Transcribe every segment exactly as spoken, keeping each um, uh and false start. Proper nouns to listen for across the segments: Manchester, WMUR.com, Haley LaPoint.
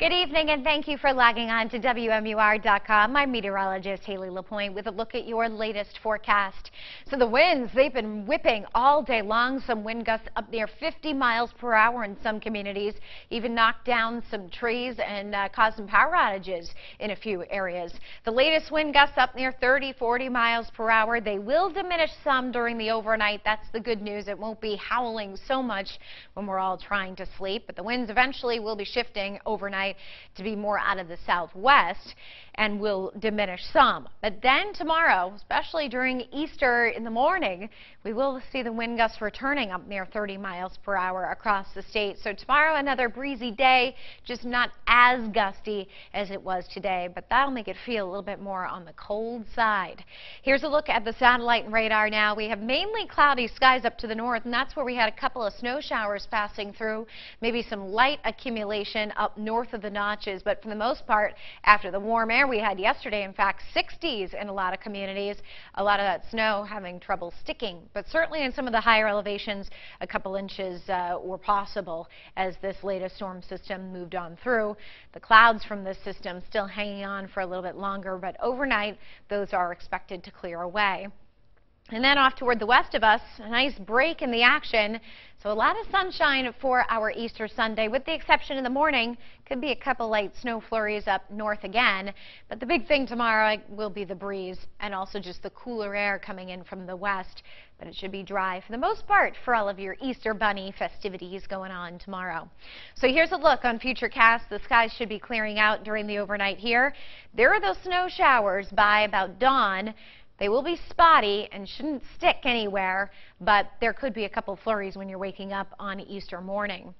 Good evening, and thank you for logging on to W M U R dot com. I'm meteorologist Haley LaPoint with a look at your latest forecast. So the winds, they've been whipping all day long. Some wind gusts up near fifty miles per hour in some communities, even knocked down some trees and uh, caused some power outages in a few areas. The latest wind gusts up near thirty, forty miles per hour. They will diminish some during the overnight. That's the good news. It won't be howling so much when we're all trying to sleep, but the winds eventually will be shifting overnight to be more out of the southwest and will diminish some. But then tomorrow, especially during Easter in the morning, we will see the wind gusts returning up near thirty miles per hour across the state. So tomorrow, another breezy day, just not as gusty as it was today, but that'll make it feel a little bit more on the cold side. Here's a look at the satellite and radar now. We have mainly cloudy skies up to the north, and that's where we had a couple of snow showers passing through, maybe some light accumulation up north of the notches, but for the most part, after the warm air we had yesterday, in fact, sixties in a lot of communities, a lot of that snow having trouble sticking, but certainly in some of the higher elevations, a couple inches uh, were possible as this latest storm system moved on through. The clouds from this system still hanging on for a little bit longer, but overnight, those are expected to clear away. And then off toward the west of us, a nice break in the action. So a lot of sunshine for our Easter Sunday, with the exception of the morning. Could be a couple light snow flurries up north again. But the big thing tomorrow will be the breeze and also just the cooler air coming in from the west. But it should be dry for the most part for all of your Easter Bunny festivities going on tomorrow. So here's a look on Futurecast. The skies should be clearing out during the overnight here. There are those snow showers by about dawn. They will be spotty and shouldn't stick anywhere, but there could be a couple flurries when you're waking up on Easter morning.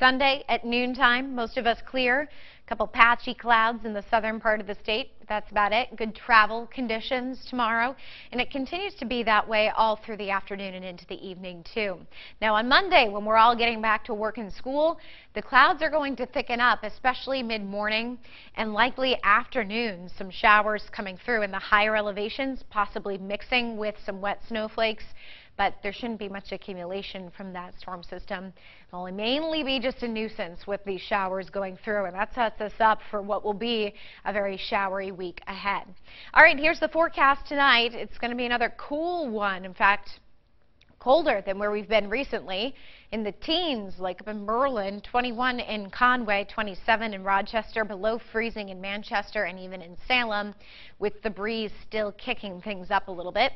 Sunday at noontime, most of us clear. A couple patchy clouds in the southern part of the state. That's about it. Good travel conditions tomorrow. And it continues to be that way all through the afternoon and into the evening, too. Now, on Monday, when we're all getting back to work and school, the clouds are going to thicken up, especially mid-morning and likely afternoon. Some showers coming through in the higher elevations, possibly mixing with some wet snowflakes. But there shouldn't be much accumulation from that storm system. It'll mainly be just a nuisance with these showers going through, and that sets us up for what will be a very showery week ahead. All right, here's the forecast tonight. It's going to be another cool one. In fact, colder than where we've been recently, in the teens, like up in Berlin, twenty-one in Conway, twenty-seven in Rochester, below freezing in Manchester and even in Salem, with the breeze still kicking things up a little bit.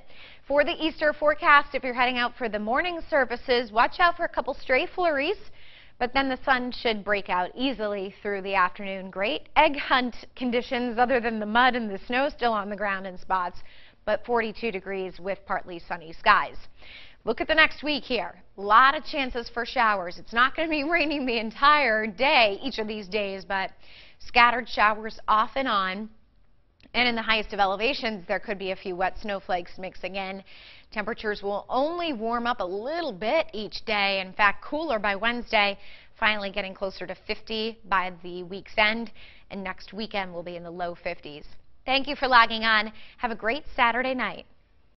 For the Easter forecast, if you're heading out for the morning services, watch out for a couple stray flurries, but then the sun should break out easily through the afternoon. Great egg hunt conditions other than the mud and the snow still on the ground in spots, but forty-two degrees with partly sunny skies. Look at the next week here. A lot of chances for showers. It's not going to be raining the entire day each of these days, but scattered showers off and on. And in the highest of elevations, there could be a few wet snowflakes mixing in. Temperatures will only warm up a little bit each day. In fact, cooler by Wednesday, finally getting closer to fifty by the week's end. And next weekend will be in the low fifties. Thank you for logging on. Have a great Saturday night.